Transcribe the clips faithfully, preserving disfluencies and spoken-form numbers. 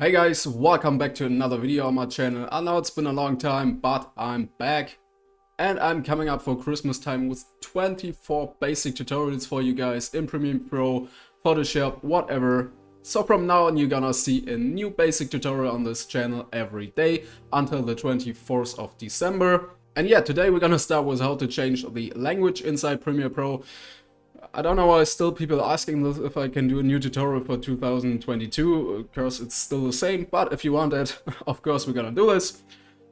Hey guys, welcome back to another video on my channel. I know it's been a long time, but I'm back and I'm coming up for Christmas time with twenty-four basic tutorials for you guys in Premiere Pro, Photoshop, whatever. So from now on you're gonna see a new basic tutorial on this channel every day until the twenty-fourth of December. And yeah, today we're gonna start with how to change the language inside Premiere Pro. I don't know why still people are asking this, if I can do a new tutorial for two thousand twenty-two. Of course it's still the same, but if you want it, of course we're gonna do this.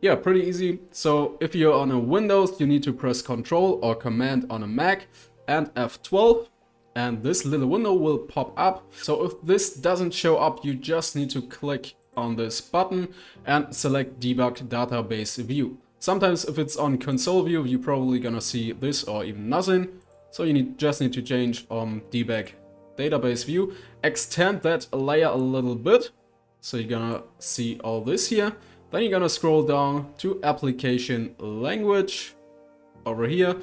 Yeah, pretty easy. So if you're on a Windows, you need to press Control or Command on a Mac and F twelve, and this little window will pop up. So if this doesn't show up, you just need to click on this button and select Debug Database View. Sometimes if it's on console view, you're probably gonna see this or even nothing. So you need, just need to change um, debug database view, extend that layer a little bit. So you're gonna see all this here. Then you're gonna scroll down to application language over here.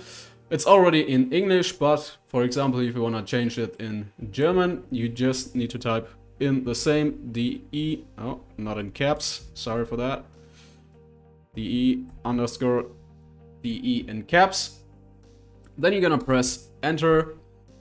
It's already in English, but for example, if you wanna change it in German, you just need to type in the same D E, oh, not in caps, sorry for that. D E underscore D E in caps. Then you're gonna press enter,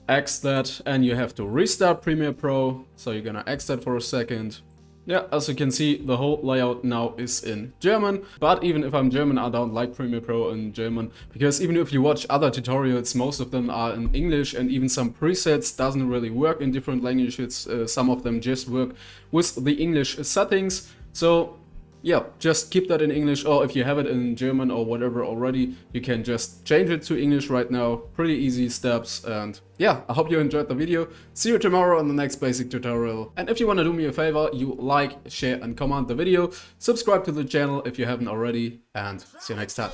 X that, and you have to restart Premiere Pro. So you're gonna X that for a second. Yeah, as you can see, the whole layout now is in German. But even if I'm German, I don't like Premiere Pro in German, because even if you watch other tutorials, most of them are in English, and even some presets doesn't really work in different languages. Uh, some of them just work with the English settings. So yeah, just keep that in English, or if you have it in German or whatever already, you can just change it to English right now. Pretty easy steps. And yeah, I hope you enjoyed the video. See you tomorrow on the next basic tutorial. And if you want to do me a favor, you like, share and comment the video. Subscribe to the channel if you haven't already, and see you next time.